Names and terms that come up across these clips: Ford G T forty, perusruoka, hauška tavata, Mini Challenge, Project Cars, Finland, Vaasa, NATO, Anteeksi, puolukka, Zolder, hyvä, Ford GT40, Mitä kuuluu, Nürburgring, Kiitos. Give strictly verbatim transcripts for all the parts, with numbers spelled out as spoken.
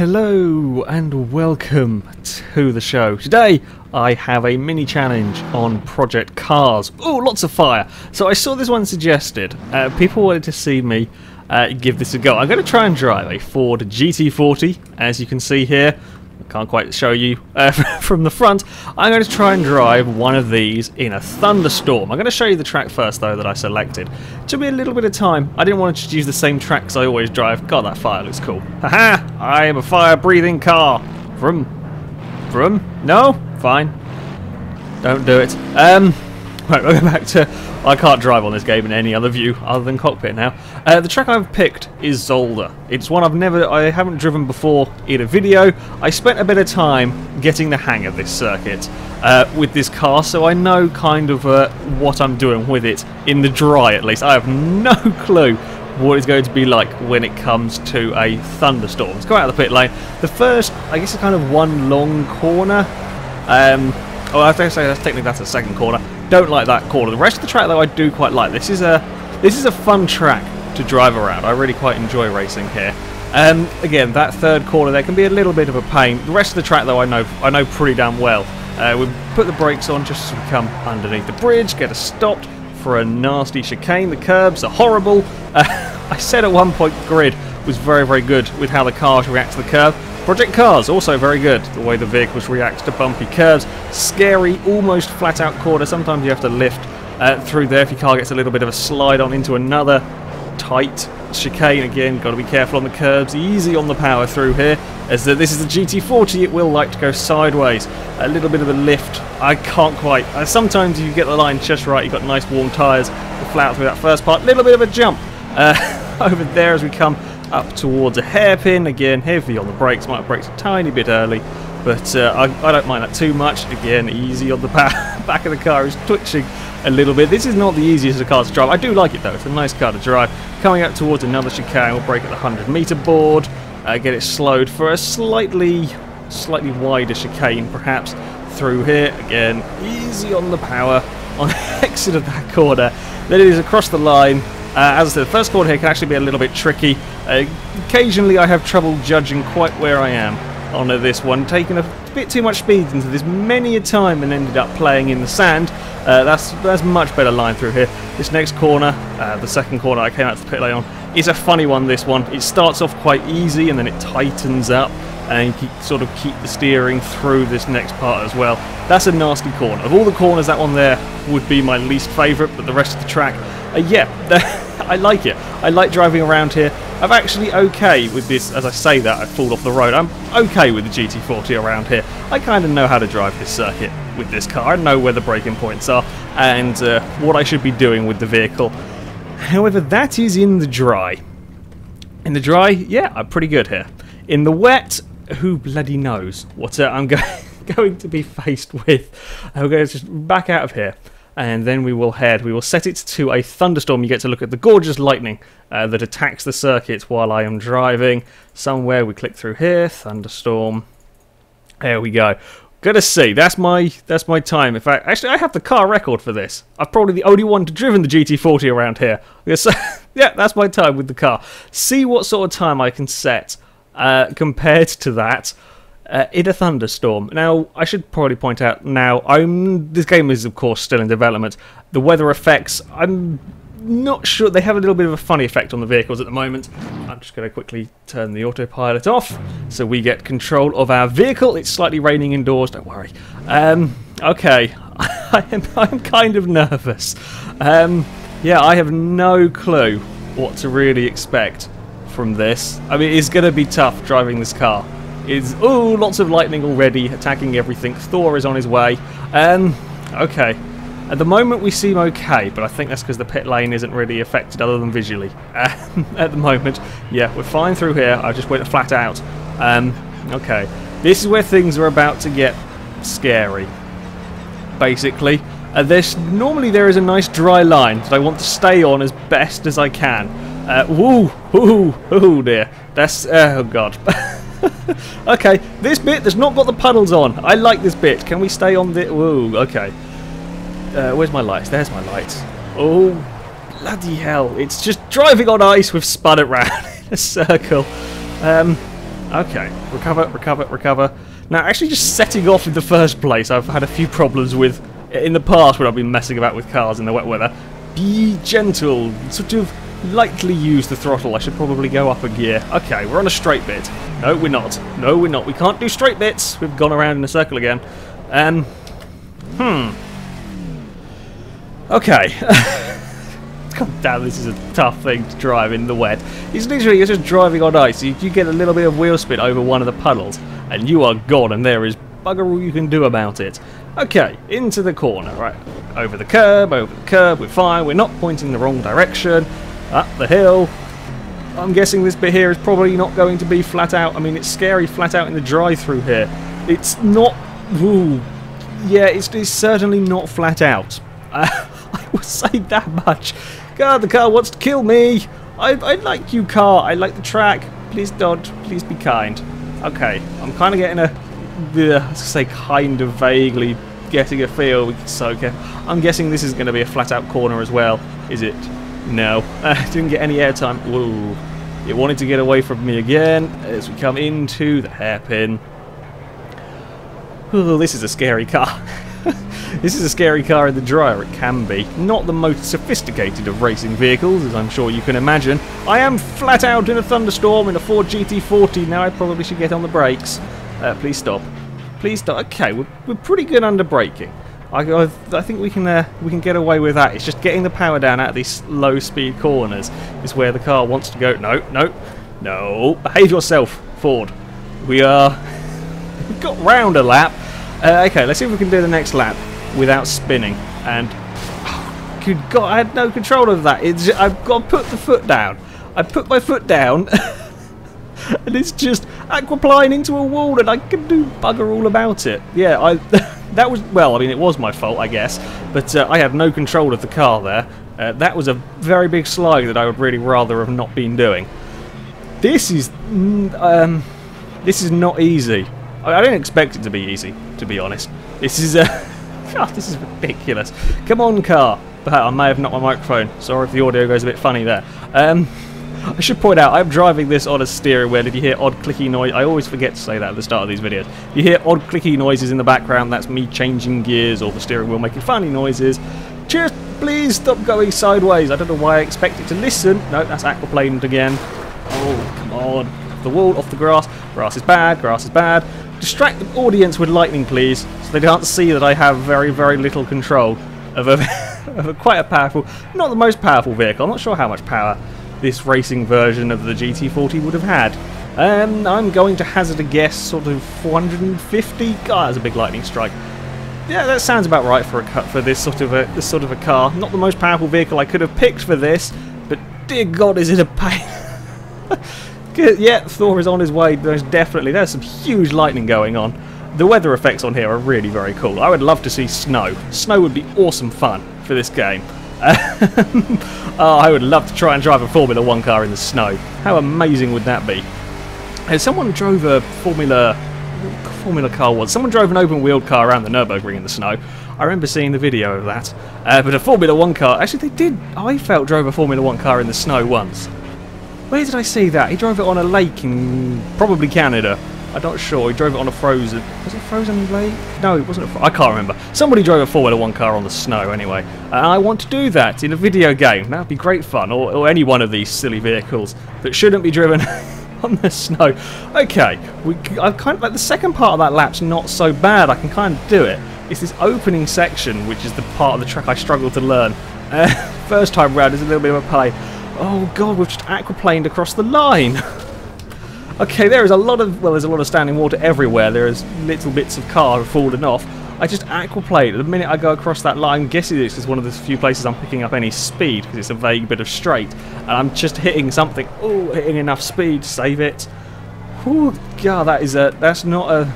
Hello and welcome to the show. Today I have a mini challenge on Project Cars. Oh, lots of fire. So I saw this one suggested. Uh, people wanted to see me uh, give this a go. I'm going to try and drive a Ford G T forty, as you can see here. I can't quite show you uh, from the front. I'm going to try and drive one of these in a thunderstorm. I'm going to show you the track first, though, that I selected. It took me a little bit of time. I didn't want to just use the same tracks I always drive. God, that fire looks cool. Haha! I am a fire-breathing car. Vroom. Vroom? No? Fine. Don't do it. Um... Right, we'll go back to... I can't drive on this game in any other view other than cockpit now. Uh, the track I've picked is Zolder. It's one I've never... I haven't driven before in a video. I spent a bit of time getting the hang of this circuit uh, with this car, so I know kind of uh, what I'm doing with it in the dry, at least. I have no clue what it's going to be like when it comes to a thunderstorm. Let's go out of the pit lane. The first, I guess, it's kind of one long corner. Um... Oh, I have to say that's technically that's a second corner. Don't like that corner. The rest of the track, though, I do quite like. This is a this is a fun track to drive around. I really quite enjoy racing here. Um, again, that third corner there can be a little bit of a pain. The rest of the track, though, I know I know pretty damn well. Uh, we put the brakes on just as we come underneath the bridge. Get us stopped for a nasty chicane. The curbs are horrible. Uh, I said at one point the grid was very very good with how the cars react to the curve. Project Cars, also very good, the way the vehicles react to bumpy curves. Scary, almost flat-out corner. Sometimes you have to lift uh, through there if your car gets a little bit of a slide on into another tight chicane. Again, got to be careful on the curbs, easy on the power through here. As the, this is the G T forty, it will like to go sideways. A little bit of a lift. I can't quite. Uh, sometimes you get the line just right, you've got nice warm tyres, flat out through that first part. Little bit of a jump uh, over there as we come up towards a hairpin. Again, heavy on the brakes, might have braked a tiny bit early, but uh, I, I don't mind that too much. Again, easy on the back, back of the car is twitching a little bit. This is not the easiest of cars to drive. I do like it though, it's a nice car to drive. Coming up towards another chicane, we'll brake at the hundred meter board, uh, get it slowed for a slightly, slightly wider chicane perhaps through here. Again, easy on the power on the exit of that corner. Then it is across the line. Uh, as I said, the first corner here can actually be a little bit tricky. Uh, occasionally I have trouble judging quite where I am on this one. Taking a bit too much speed into this many a time and ended up playing in the sand. Uh, that's that's much better line through here. This next corner, uh, the second corner I came out to the pit lane on, is a funny one, this one. It starts off quite easy and then it tightens up and you keep, sort of keep the steering through this next part as well. That's a nasty corner. Of all the corners, that one there would be my least favourite, but the rest of the track... Uh, yeah, I like it. I like driving around here. I'm actually okay with this. As I say that, I fall off the road. I'm okay with the G T forty around here. I kind of know how to drive this circuit with this car. I know where the braking points are and uh, what I should be doing with the vehicle. However, that is in the dry. In the dry, yeah, I'm pretty good here. In the wet, who bloody knows what uh, I'm go going to be faced with. I'm going to just back out of here. And then we will head, we will set it to a thunderstorm. You get to look at the gorgeous lightning uh, that attacks the circuit while I am driving. Somewhere we click through here, thunderstorm. There we go. Gotta see, that's my that's my time. In fact, actually I have the car record for this. I'm probably the only one to driven the G T forty around here. So, yeah, that's my time with the car. See what sort of time I can set uh, compared to that. Uh, in a thunderstorm. Now, I should probably point out now, I'm, this game is of course still in development. The weather effects, I'm not sure, they have a little bit of a funny effect on the vehicles at the moment. I'm just going to quickly turn the autopilot off, so we get control of our vehicle. It's slightly raining indoors, don't worry. Um, okay, I am, I'm kind of nervous. Um, yeah, I have no clue what to really expect from this. I mean, it's going to be tough driving this car. Is oh, lots of lightning already attacking everything. Thor is on his way. Um, okay. At the moment we seem okay, but I think that's because the pit lane isn't really affected other than visually. Um, at the moment, yeah, we're fine through here. I just went flat out. Um, okay. This is where things are about to get scary. Basically, uh, there's normally there is a nice dry line that I want to stay on as best as I can. Uh, woo, woo, oh dear. That's oh god. Okay, this bit that's not got the puddles on. I like this bit. Can we stay on the... Whoa, okay. Uh, where's my lights? There's my lights. Oh, bloody hell. It's just driving on ice. We've spun it round in a circle. Um, Okay, recover, recover, recover. Now, actually just setting off in the first place, I've had a few problems with in the past when I've been messing about with cars in the wet weather. Be gentle, sort of lightly use the throttle. I should probably go up a gear. Okay, we're on a straight bit. No, we're not. No, we're not. We can't do straight bits. We've gone around in a circle again. Um, hmm. Okay. God damn, this is a tough thing to drive in the wet. It's literally, you're just driving on ice. You, you get a little bit of wheel spin over one of the puddles, and you are gone, and there is bugger all you can do about it. Okay, into the corner, right. Over the curb, over the curb, we're fine. We're not pointing the wrong direction. Up the hill. I'm guessing this bit here is probably not going to be flat out. I mean, it's scary flat out in the drive-through here. It's not... Ooh. Yeah, it's, it's certainly not flat out. Uh, I will say that much. God, the car wants to kill me. I, I like you, car. I like the track. Please don't. Please be kind. Okay, I'm kind of getting a... Uh, I say kind of vaguely getting a feel. So, okay. I'm guessing this is going to be a flat-out corner as well. Is it? No, I uh, didn't get any airtime. Whoa. It wanted to get away from me again as we come into the hairpin. Ooh, this is a scary car. This is a scary car in the dryer. It can be. Not the most sophisticated of racing vehicles, as I'm sure you can imagine. I am flat out in a thunderstorm in a Ford G T forty. Now I probably should get on the brakes. Uh, please stop. Please stop. Okay, we're, we're pretty good under braking. I, I, I think we can uh, we can get away with that. It's just getting the power down out of these low-speed corners is where the car wants to go. No, no, no. Behave yourself, Ford. We are... we got round a lap. Uh, okay, let's see if we can do the next lap without spinning. And... Oh, good God, I had no control of that. It's, I've got to put the foot down. I put my foot down. And it's just aquaplane into a wall, and I can do bugger all about it. Yeah, I... that was... well, I mean, it was my fault, I guess. But uh, I have no control of the car there. Uh, that was a very big slide that I would really rather have not been doing. This is... Um, this is not easy. I, I didn't expect it to be easy, to be honest. This is... Uh, God, this is ridiculous. Come on, car. But I may have knocked my microphone. Sorry if the audio goes a bit funny there. Um... I should point out, I'm driving this on a steering wheel. If you hear odd clicky noise, I always forget to say that at the start of these videos. If you hear odd clicky noises in the background, that's me changing gears or the steering wheel making funny noises. Just please stop going sideways. I don't know why I expect it to listen. No, that's aquaplaned again. Oh, come on. The wall, off the grass. Grass is bad, grass is bad. Distract the audience with lightning, please, so they can't see that I have very, very little control of a, of a quite a powerful, not the most powerful vehicle. I'm not sure how much power this racing version of the G T forty would have had. Um, I'm going to hazard a guess, sort of four hundred fifty. God, that's a big lightning strike. Yeah, that sounds about right for a cut for this sort of a this sort of a car. Not the most powerful vehicle I could have picked for this, but dear God, is it a pain? Yeah, Thor is on his way. There's definitely there's some huge lightning going on. The weather effects on here are really very cool. I would love to see snow. Snow would be awesome fun for this game. oh, I would love to try and drive a Formula one car in the snow. How amazing would that be? And someone drove a Formula... Formula car was. Someone drove an open-wheeled car around the Nürburgring in the snow. I remember seeing the video of that. Uh, but a Formula one car... Actually, they did... I felt drove a Formula one car in the snow once. Where did I see that? He drove it on a lake in... probably Canada. I'm not sure. He drove it on a frozen... Was it frozen lake? No, it wasn't a frozen... I can't remember. Somebody drove a four wheeler one car on the snow, anyway. And I want to do that in a video game. That would be great fun. Or, or any one of these silly vehicles that shouldn't be driven on the snow. Okay. We, I kind of, like, the second part of that lap's not so bad. I can kind of do it. It's this opening section, which is the part of the track I struggled to learn. Uh, first time round is a little bit of a pain. Oh, God, we've just aquaplaned across the line. Okay, there is a lot of, well, there's a lot of standing water everywhere. There is little bits of car falling off. I just aquaplane. The minute I go across that line, I'm guessing this is one of the few places I'm picking up any speed, because it's a vague bit of straight. And I'm just hitting something. Ooh, hitting enough speed to save it. Ooh, God, that is a, that's not a,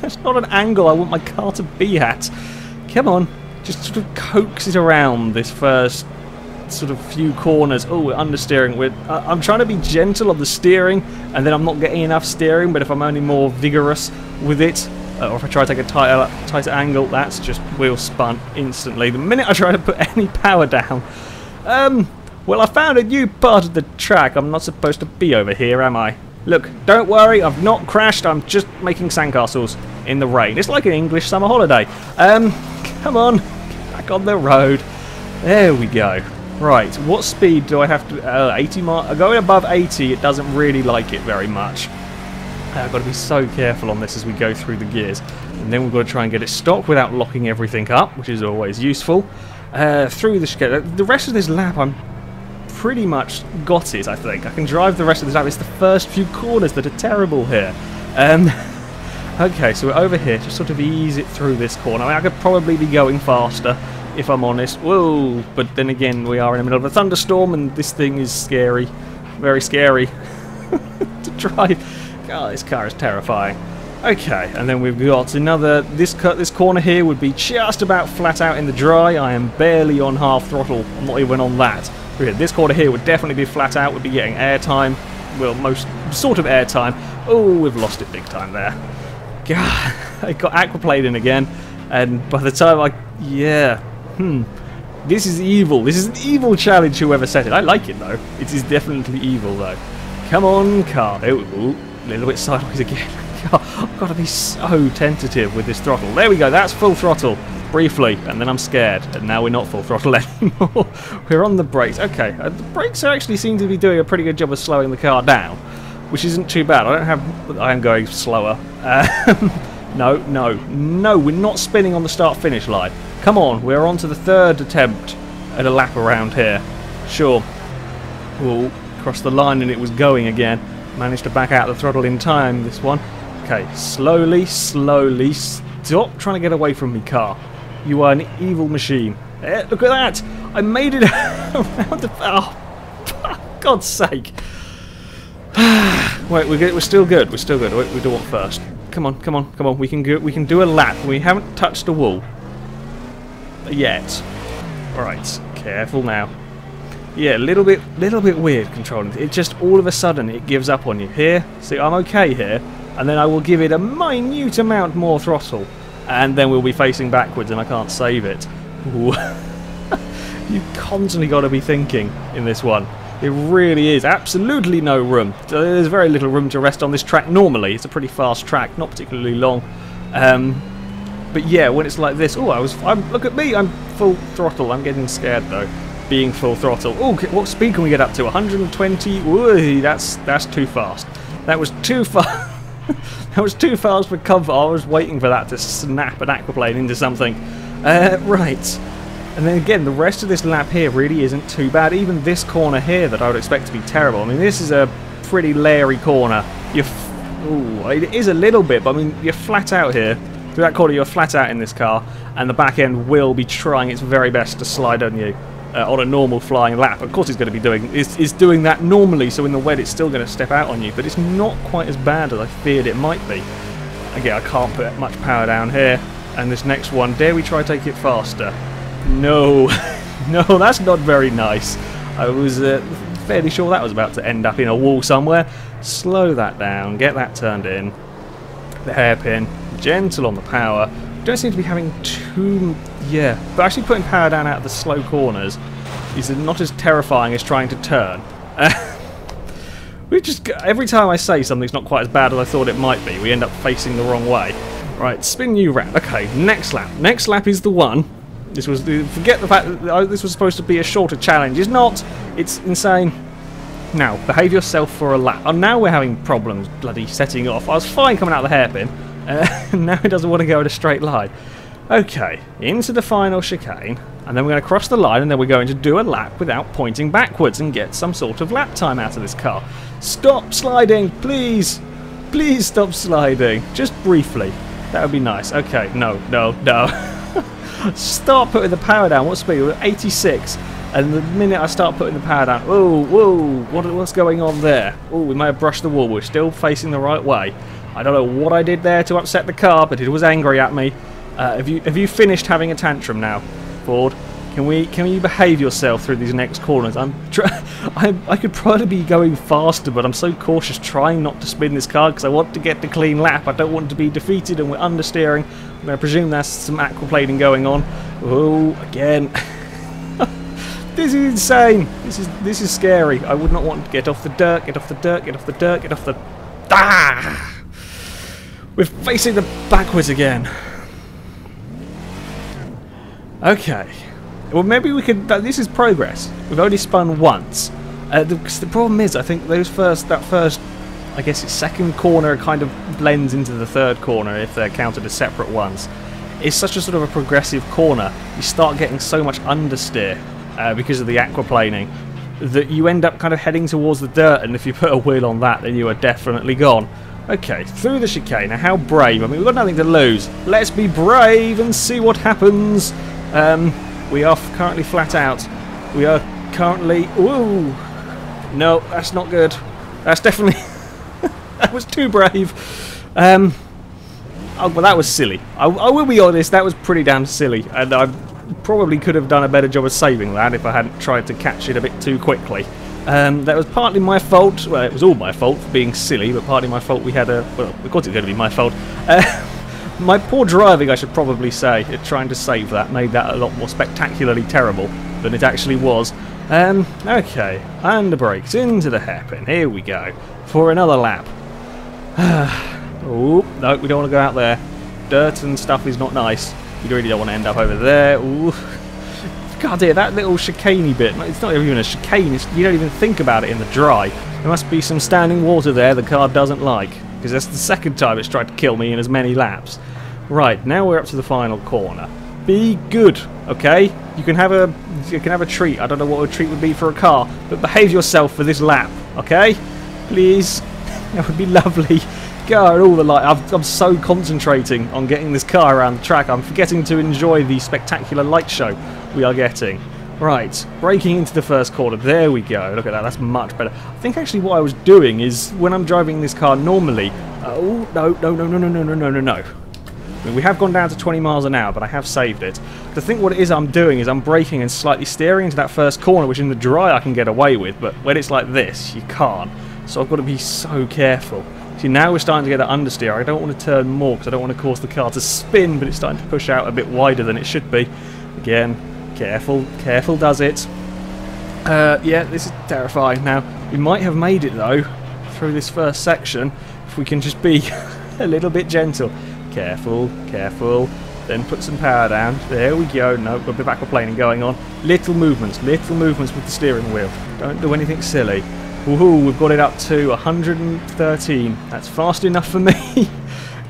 that's not an angle I want my car to be at. Come on, just sort of coax it around this first sort of few corners. Oh, we're understeering. We're, uh, I'm trying to be gentle on the steering, and then I'm not getting enough steering, but if I'm only more vigorous with it, uh, or if I try to take a tighter, tighter angle, that's just wheel spun instantly. The minute I try to put any power down. Um, well, I found a new part of the track. I'm not supposed to be over here, am I? Look, don't worry, I've not crashed. I'm just making sandcastles in the rain. It's like an English summer holiday. Um, come on, back on the road. There we go. Right, what speed do I have to... Uh, eighty miles... Going above eighty, it doesn't really like it very much. Uh, I've got to be so careful on this as we go through the gears. And then we've got to try and get it stopped without locking everything up, which is always useful. Uh, through the... The rest of this lap, I'm... pretty much got it, I think. I can drive the rest of this lap. It's the first few corners that are terrible here. Um, okay, so we're over here. Just sort of ease it through this corner. I mean, I could probably be going faster, if I'm honest. Whoa! But then again, we are in the middle of a thunderstorm, and this thing is scary. Very scary to drive. God, this car is terrifying. Okay, and then we've got another... This, this corner here would be just about flat out in the dry. I am barely on half throttle. I'm not even on that. This corner here would definitely be flat out, would be getting airtime. Well, most sort of airtime. Oh, we've lost it big time there. God, I got aquaplaning in again, and by the time I... Yeah. Hmm. This is evil. This is an evil challenge, whoever set it. I like it, though. It is definitely evil, though. Come on, car. Ooh, a little bit sideways again. God, I've got to be so tentative with this throttle. There we go. That's full throttle. Briefly, and then I'm scared, and now we're not full throttle anymore. We're on the brakes. Okay, uh, the brakes actually seem to be doing a pretty good job of slowing the car down, which isn't too bad. I don't have... I am going slower. Uh, no, no, no, we're not spinning on the start-finish line. Come on, we're on to the third attempt at a lap around here. Sure. We'll cross the line, and it was going again. Managed to back out the throttle in time, this one. Okay, slowly, slowly, stop trying to get away from me, car. You are an evil machine. Eh, look at that! I made it around the... Oh, for God's sake. Wait, we're, good. we're still good. We're still good. Wait, we do what first? Come on, come on, come on. We can go, we can do a lap. We haven't touched the wall. Yet. Alright, careful now. Yeah, a little bit, little bit weird controlling it. It just, all of a sudden, it gives up on you. Here, see, I'm okay here. And then I will give it a minute amount more throttle. And then we'll be facing backwards and I can't save it. You've constantly got to be thinking in this one. It really is. Absolutely no room. There's very little room to rest on this track normally. It's a pretty fast track, not particularly long. Um, but yeah, when it's like this... Oh, I was... I'm, look at me! I'm full throttle. I'm getting scared, though. Being full throttle. Oh, what speed can we get up to? one hundred twenty? Ooh, that's, that's too fast. That was too fast. That was too fast for comfort. I was waiting for that to snap an aquaplane into something. Uh, right. And then again, the rest of this lap here really isn't too bad. Even this corner here that I would expect to be terrible. I mean, this is a pretty leery corner. You're f Ooh, it is a little bit, but I mean, you're flat out here. Through that corner, you're flat out in this car. And the back end will be trying its very best to slide on you uh, on a normal flying lap. Of course, it's going to be doing, it's, it's doing that normally, so in the wet, it's still going to step out on you. But it's not quite as bad as I feared it might be. Again, I can't put much power down here. And this next one, dare we try take it faster? No. No, that's not very nice. I was uh, fairly sure that was about to end up in a wall somewhere. Slow that down, get that turned in. The hairpin, gentle on the power. Don't seem to be having too... Yeah, but actually putting power down out of the slow corners is not as terrifying as trying to turn. We just, every time I say something's not quite as bad as I thought it might be, we end up facing the wrong way. Right, spin you round. Okay, next lap. Next lap is the one. This was the, forget the fact that this was supposed to be a shorter challenge. It's not. It's insane. Now, behave yourself for a lap. Oh, now we're having problems bloody setting off. I was fine coming out of the hairpin. Uh, now it doesn't want to go in a straight line. Okay, into the final chicane, and then we're going to cross the line, and then we're going to do a lap without pointing backwards and get some sort of lap time out of this car. Stop sliding, please! Please stop sliding, just briefly. That would be nice. Okay, no, no, no. Start putting the power down. What speed? We're eighty-six, and the minute I start putting the power down... Whoa, whoa, what, what's going on there? Oh, we may have brushed the wall. We're still facing the right way. I don't know what I did there to upset the car, but it was angry at me. Uh, have you have you finished having a tantrum now, Ford? Can we can you behave yourself through these next corners? I'm I I could probably be going faster, but I'm so cautious, trying not to spin this car because I want to get the clean lap. I don't want to be defeated, and we're understeering. I'm going to presume there's some aquaplaning going on. Oh, again. This is insane. This is this is scary. I would not want to get off the dirt. Get off the dirt. Get off the dirt. Get off the. Ah! We're facing them backwards again. Okay. Well, maybe we could... This is progress. We've only spun once. Uh, the, the problem is, I think those first... That first... I guess it's second corner kind of blends into the third corner if they're counted as separate ones. It's such a sort of a progressive corner. You start getting so much understeer uh, because of the aquaplaning that you end up kind of heading towards the dirt, and if you put a wheel on that, then you are definitely gone. Okay, through the chicane. Now, how brave? I mean, we've got nothing to lose. Let's be brave and see what happens. Um, we are currently flat out. We are currently... Ooh! No, that's not good. That's definitely... That was too brave. Um, oh, well, that was silly. I, I will be honest, that was pretty damn silly. And I probably could have done a better job of saving that if I hadn't tried to catch it a bit too quickly. Um, that was partly my fault. Well, it was all my fault for being silly, but partly my fault we had a... Well, of course it was going to be my fault. Uh, my poor driving, I should probably say, at trying to save that made that a lot more spectacularly terrible than it actually was. Um, okay, and the brakes into the hairpin. Here we go. For another lap. Oh, no, we don't want to go out there. Dirt and stuff is not nice. You really don't want to end up over there. Ooh. God dear, that little chicaney bit. It's not even a chicane. It's, you don't even think about it in the dry. There must be some standing water there the car doesn't like. Because that's the second time it's tried to kill me in as many laps. Right, now we're up to the final corner. Be good, okay? You can have a, you can have a treat. I don't know what a treat would be for a car. But behave yourself for this lap, okay? Please. That would be lovely. God, all the light. I've, I'm so concentrating on getting this car around the track. I'm forgetting to enjoy the spectacular light show we are getting. Right, breaking into the first corner. There we go. Look at that. That's much better. I think actually what I was doing is when I'm driving this car normally. Oh no no no no no no no no no no. I mean, we have gone down to twenty miles an hour, but I have saved it. I think what it is I'm doing is I'm braking and slightly steering into that first corner, which in the dry I can get away with, but when it's like this, you can't. So I've got to be so careful. See, now we're starting to get an understeer. I don't want to turn more because I don't want to cause the car to spin, but it's starting to push out a bit wider than it should be. Again, careful, careful does it. Uh, yeah, this is terrifying. Now, we might have made it, though, through this first section, if we can just be a little bit gentle. Careful, careful. Then put some power down. There we go. No, got a bit aquaplaning going on. Little movements, little movements with the steering wheel. Don't do anything silly. Woohoo, we've got it up to one hundred thirteen. That's fast enough for me.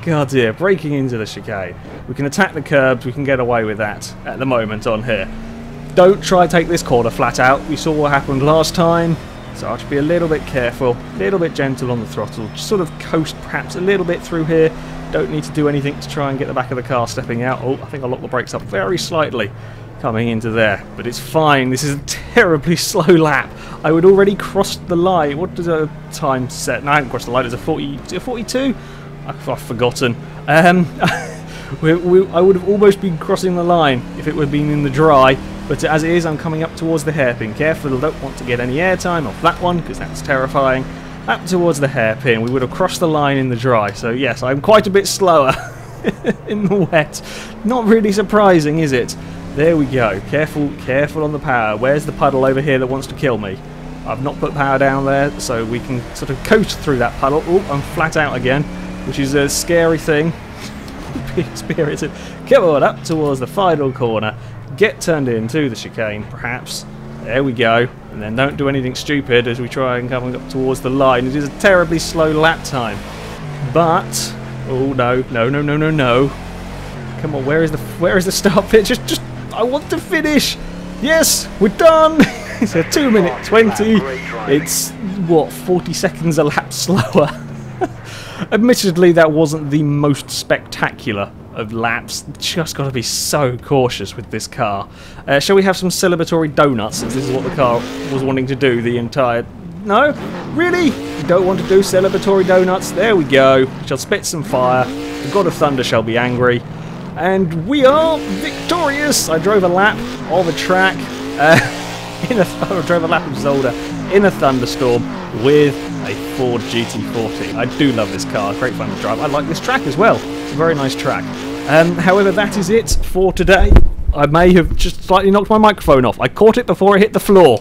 God dear, breaking into the chicane. We can attack the curbs, we can get away with that at the moment on here. Don't try to take this corner flat out. We saw what happened last time. So I have to be a little bit careful, a little bit gentle on the throttle. Just sort of coast perhaps a little bit through here. Don't need to do anything to try and get the back of the car stepping out. Oh, I think I locked the brakes up very slightly coming into there. But it's fine. This is a terribly slow lap. I would already crossed the line. What does a time set? No, I haven't crossed the line. It's a forty, a forty-two? I've, I've forgotten. Um, we, we, I would have almost been crossing the line if it would have been in the dry. But as it is, I'm coming up towards the hairpin. Careful, I don't want to get any airtime off that one because that's terrifying. Up towards the hairpin. We would have crossed the line in the dry. So yes, I'm quite a bit slower in the wet. Not really surprising, is it? There we go. Careful, careful on the power. Where's the puddle over here that wants to kill me? I've not put power down there, so we can sort of coast through that puddle. Oh, I'm flat out again, which is a scary thing. Be experienced. Come on, up towards the final corner. Get turned into the chicane, perhaps. There we go. And then don't do anything stupid as we try and come up towards the line. It is a terribly slow lap time. But... Oh, no. No, no, no, no, no. Come on, where is the where is the start pit? Just, just, I want to finish. Yes, we're done. It's a two minute twenty. It's, what, forty seconds a lap slower. Admittedly, that wasn't the most spectacular of laps. Just got to be so cautious with this car. Uh, shall we have some celebratory donuts, since this is what the car was wanting to do the entire... No? Really? You don't want to do celebratory donuts? There we go. We shall spit some fire. The God of Thunder shall be angry. And we are victorious! I drove a lap of a track, uh, in a th I drove a lap of Zolder in a thunderstorm with a Ford G T forty. I do love this car, great fun to drive. I like this track as well, it's a very nice track. Um, however, that is it for today. I may have just slightly knocked my microphone off. I caught it before it hit the floor.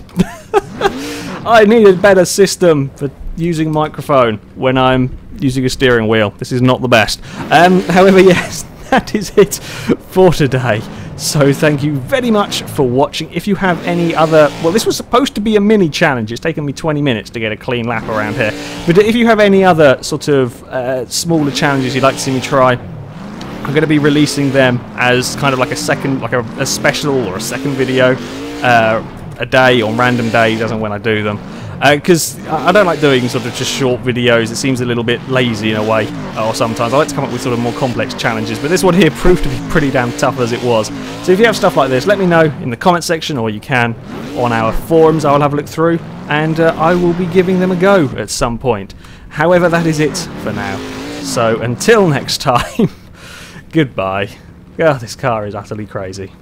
I need a better system for using microphone when I'm using a steering wheel. This is not the best. Um, however, yes, that is it for today. So thank you very much for watching. If you have any other... Well, this was supposed to be a mini challenge. It's taken me twenty minutes to get a clean lap around here. But if you have any other sort of uh, smaller challenges you'd like to see me try, I'm going to be releasing them as kind of like a second... Like a, a special or a second video uh, a day on random days, as and when I do them. Because uh, I don't like doing sort of just short videos. It seems a little bit lazy in a way, or sometimes I like to come up with sort of more complex challenges, but this one here proved to be pretty damn tough as it was. So if you have stuff like this, let me know in the comment section, or you can on our forums. I will have a look through, and uh, I will be giving them a go at some point. However, that is it for now. So until next time, goodbye. Oh, this car is utterly crazy.